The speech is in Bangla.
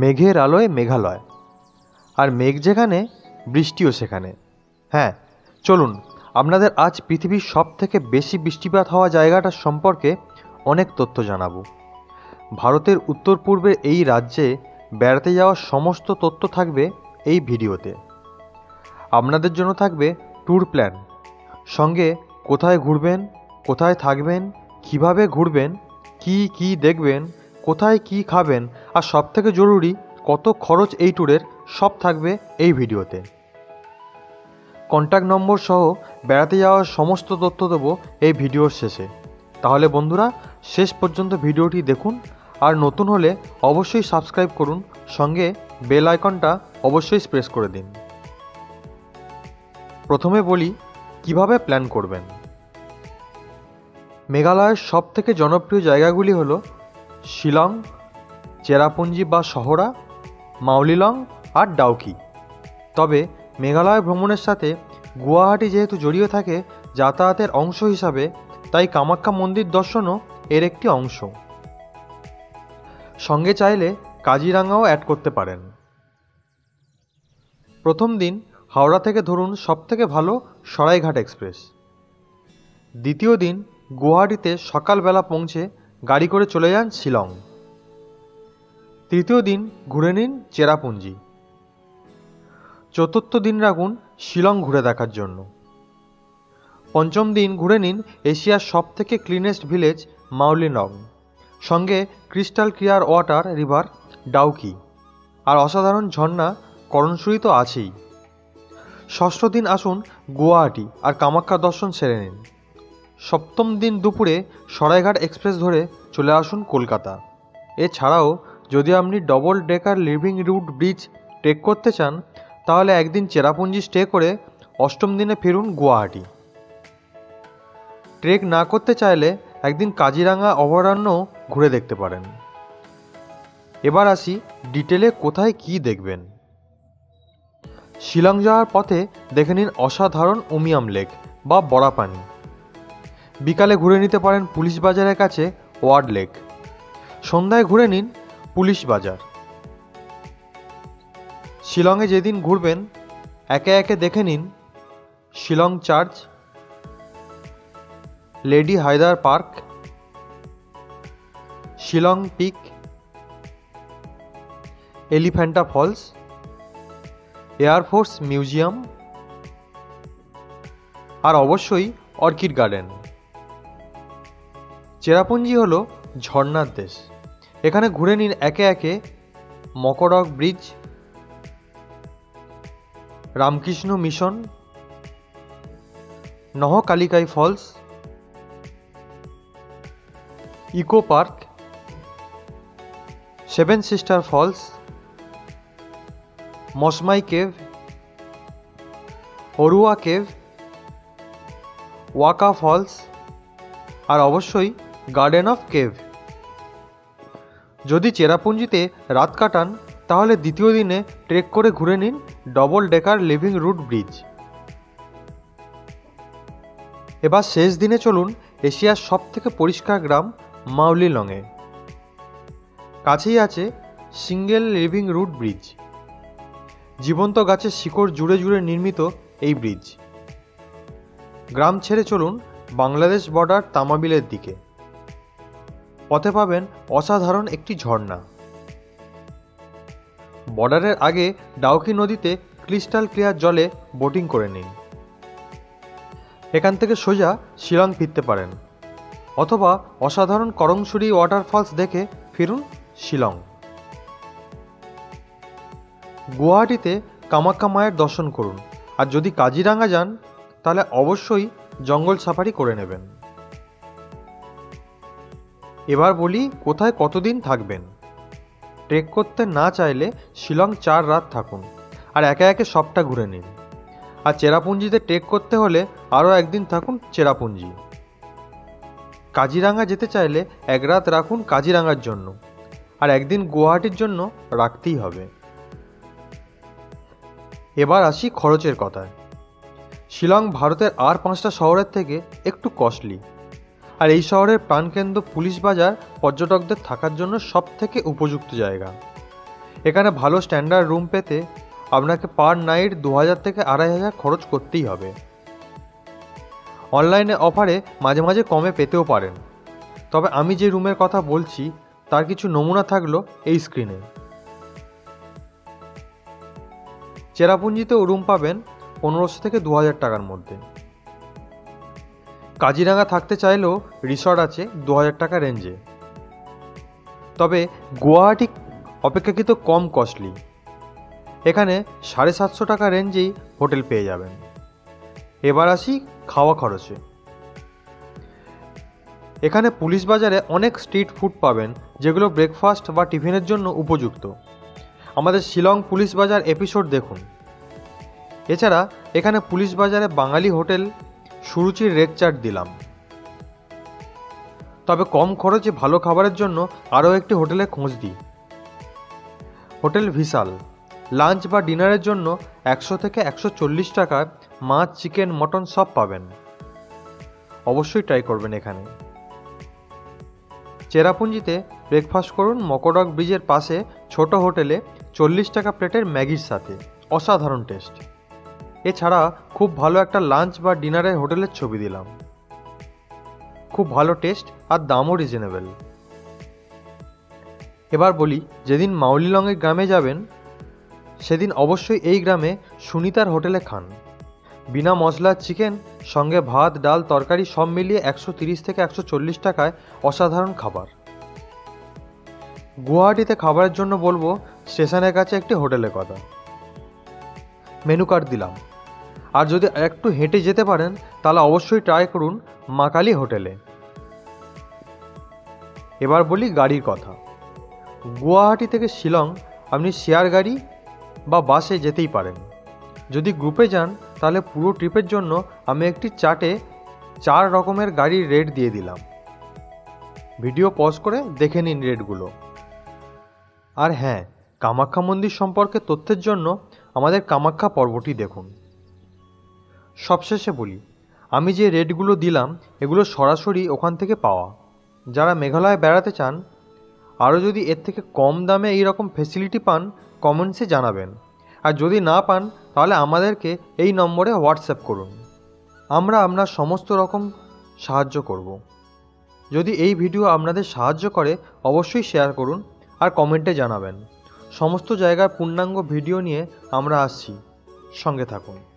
মেঘের আলোয় মেঘালয়, আর মেঘ যেখানে বৃষ্টিও সেখানে। হ্যাঁ, চলুন আপনাদের আজ পৃথিবীর সবথেকে বেশি বৃষ্টিপাত হওয়া জায়গাটার সম্পর্কে অনেক তথ্য জানাবো। ভারতের উত্তর পূর্বের এই রাজ্যে বেড়াতে যাওয়ার সমস্ত তথ্য থাকবে এই ভিডিওতে। আপনাদের জন্য থাকবে ট্যুর প্ল্যান, সঙ্গে কোথায় ঘুরবেন, কোথায় থাকবেন, কিভাবে ঘুরবেন, কি কি দেখবেন, কোথায় কি খাবেন, আর সবথেকে জরুরি কত খরচ এই ট্যুরের, সব থাকবে এই ভিডিওতে। কন্ট্যাক্ট নম্বর সহ বেড়াতে যাওয়ার সমস্ত তথ্য দেবো এই ভিডিওর শেষে। তাহলে বন্ধুরা, শেষ পর্যন্ত ভিডিওটি দেখুন, আর নতুন হলে অবশ্যই সাবস্ক্রাইব করুন, সঙ্গে বেল আইকনটা অবশ্যই প্রেস করে দিন। প্রথমে বলি কিভাবে প্ল্যান করবেন। মেঘালয়ের সবথেকে জনপ্রিয় জায়গাগুলি হলো শিলং, চেরাপুঞ্জি বা শহরা, মাওলিলং আর ডাউকি। তবে মেঘালয় ভ্রমণের সাথে গুয়াহাটি যেহেতু জড়িয়ে থাকে যাতায়াতের অংশ হিসাবে, তাই কামাখ্যা মন্দির দর্শনও এর একটি অংশ। সঙ্গে চাইলে কাজিরাঙাও অ্যাড করতে পারেন। প্রথম দিন হাওড়া থেকে ধরুন সবথেকে ভালো সরাইঘাট এক্সপ্রেস। দ্বিতীয় দিন গুয়াহাটিতে সকালবেলা পৌঁছে গাড়ি করে চলে যান শিলং। তৃতীয় দিন ঘুরে নিন চেরাপুঞ্জি। চতুর্থ দিন রাখুন শিলং ঘুরে দেখার জন্য। পঞ্চম দিন ঘুরে নিন এশিয়ার সবথেকে ক্লিনেস্ট ভিলেজ মাওলিনং, সঙ্গে crystal clear water river Dawki, আর অসাধারণ ঝর্ণা করণসুরি তো আছেই। ষষ্ঠ দিন আসুন গুয়াহাটি আর কামাখ্যা দর্শন সেরে নিন। সপ্তম দিন দুপুরে সরাইঘাট এক্সপ্রেস ধরে চলে আসুন কলকাতা। এছাড়াও যদি আপনি double decker living root bridge trek করতে চান, তাহলে একদিন চেরাপুঞ্জি স্টে করে অষ্টম দিনে ফিরুন গুয়াহাটি। ট্রেক না করতে চাইলে একদিন কাজিরাঙা অভয়ারণ্য ঘুরে দেখতে পারেন। এবার আসি ডিটেলে কোথায় কি দেখবেন। শিলং যাওয়ার পথে দেখে নিন অসাধারণ উমিয়াম লেক বা বড়াপানি। বিকালে ঘুরে নিতে পারেন পুলিশ বাজারের কাছে ওয়ার্ড লেক। সন্ধ্যায় ঘুরে নিন পুলিশ বাজার। শিলংয়ে যেদিন ঘুরবেন একে একে দেখে নিন Shillong church, lady Hydari park, Shillong peak, Elephanta falls, air force museum, আর অবশ্যই অর্কিড গার্ডেন। চেরাপুঞ্জি হলো ঝর্ণার দেশ। এখানে ঘুরে নিন একে একে Mawkdok bridge, Ramakrishna mission, Nohkalikai falls, eco park, seven sister falls, Mawsmai cave, Arwah cave, Waka falls, আর অবশ্যই গার্ডেন অফ কেভ। যদি চেরাপুঞ্জিতে রাত কাটান, তাহলে দ্বিতীয় দিনে ট্রেক করে ঘুরে নিন double decker living root bridge. এবার শেষ দিনে চলুন এশিয়ার সবথেকে পরিষ্কার গ্রাম মাওলিলংয়ে। কাছেই আছে সিঙ্গেল লিভিং রুট ব্রিজ। জীবন্ত গাছের শিকড় জুড়ে জুড়ে নির্মিত এই ব্রিজ। গ্রাম ছেড়ে চলুন বাংলাদেশ বর্ডার তামাবিলের দিকে। পথে পাবেন অসাধারণ একটি ঝর্ণা। বর্ডারের আগে ডাউকি নদীতে ক্রিস্টাল ক্লিয়ার জলে বোটিং করে নিন। এখান থেকে সোজা শিলং ফিরতে পারেন, অথবা অসাধারণ করণসুরি ওয়াটারফলস দেখে ফিরুন শিলং। গুয়াহাটিতে কামাখ্যা মায়ের দর্শন করুন, আর যদি কাজিরাঙা যান তাহলে অবশ্যই জঙ্গল সাফারি করে নেবেন। এবার বলি কোথায় কতদিন থাকবেন। ট্রেক করতে না চাইলে শিলং 4 রাত থাকুন, আর একে একে সবটা ঘুরে নিন। আর চেরাপুঞ্জিতে ট্রেক করতে হলে আরও একদিন থাকুন চেরাপুঞ্জি। কাজিরাঙা যেতে চাইলে 1 রাত রাখুন কাজিরাঙার জন্য, আর একদিন গুয়াহাটির জন্য রাখতেই হবে। এবার আসি খরচের কথায়। শিলং ভারতের আর 5টা শহরের থেকে একটু কস্টলি, আর এই শহরের প্রাণকেন্দ্র পুলিশ বাজার পর্যটকদের থাকার জন্য সবথেকে উপযুক্ত জায়গা। एखाने भालो स्टैंडार्ड रूम पेते आपनाके पर नाइट 2000 थेके 2500 खरच करतेई होबे। अनलाइने अफारे माझे माझे कमे पेतेओ पारेन। तबे आमी जे रूमेर कथा बोलछि तार किछु नमूना थाकलो एई स्क्रिने। चेरापुंजीतेओ रूम पाबेन 1500 थेके 2000 टाकार मध्धे। काजीरांगा थाकते चाइलेओ रिसर्ट आछे 2000 टाका रेंजे। तबे गुवाहाटी अपेक्षाकृत तो कम कस्टलि, एखाने 750 टाका रेंजे होटेल पेये जाबेन। एबार आसि खावा खरचे। एखाने पुलिस बाजारे अनेक स्ट्रीट फूड पाबेन जेगुलो ब्रेकफास्ट बा टिफिनेर जोन्नो उपयुक्त। आमादेर शिलंग पुलिस बाजार एपिसोड देखुन। एछाड़ा एखाने पुलिस बाजारे बांगाली होटेल सुरुचिर रेट चार्ट दिलाम। तबे कम खरचे भालो खाबारेर जोन्नो आरो एकटी होटेले खोज दिई। होटेल विशाल लांच बा डिनारेर जोन्नो 100 थेके 140 टाका माछ चिकेन मटन सब पाबेन। अवश्यई ट्राई करबेन। एखाने चेरापुंजीते ब्रेकफास्ट करुन मकडक ब्रिजेर पाशे छोटो होटेले 40 टाका प्लेटेर मैगिर साथे असाधारण टेस्ट। एछाड़ा खूब भालो एकटा लांच बा डिनारे होटेलेर छवि दिलाम। खूब भालो टेस्ट और दामो रिजनेबल। एबार बोली जेदिन मावलीलंगेर ग्रामे जाबेन सेदिन अवश्यई एई ग्रामे सुनीतार होटेले खान। बिना मसलार चिकेन संगे भात डाल तरकारी सब मिलिए 130 थेके 140 टाकाय असाधारण खाबार। गुवाहाटीते खाबारेर जोन्नो बोलबो स्टेशनेर काछे एकटी होटेलेर कथा। मेनू कार्ड दिलाम। और जो एकटू हेঁটে যেতে পারেন তাহলে অবশ্যই ট্রাই করুন মাকালি হোটেলে। এবার বলি গাড়ির কথা। গুয়াহাটি থেকে শিলং আপনি শেয়ার গাড়ি বা বাসে যেতেই পারেন। যদি গ্রুপে যান তাহলে পুরো ট্রিপের জন্য আমি একটি চার্টে 4 রকমের গাড়ির রেট দিয়ে দিলাম। ভিডিও পজ করে দেখে নিন রেটগুলো। আর হ্যাঁ, কামাখ্যা মন্দির সম্পর্কে তথ্যের জন্য আমাদের কামাখ্যা পর্বটি দেখুন। सबशेषे बोली आमी जे रेटगुलो दिलाम एगुलो सरासरि ओखान थेके पावा। जारा मेघालय बेड़ाते चान आरो जोदि एर थेके कम दामे एई रकम फैसिलिटी पान कमेंट्से जानाबेन। आर जोदि ना पान ताहले आमादेरके एई नम्बरे ह्वाट्सअ्याप करुन। आमरा आपनार समस्त रकम साहाज्य करब। जोदि एई भिडियो आपनादेर साहाज्य करे अवश्यई शेयार करुन आर कमेंटे जानाबेन। समस्त जायगार पूर्णांग भिडियो निये आमरा आसछि, संगे थाकुन।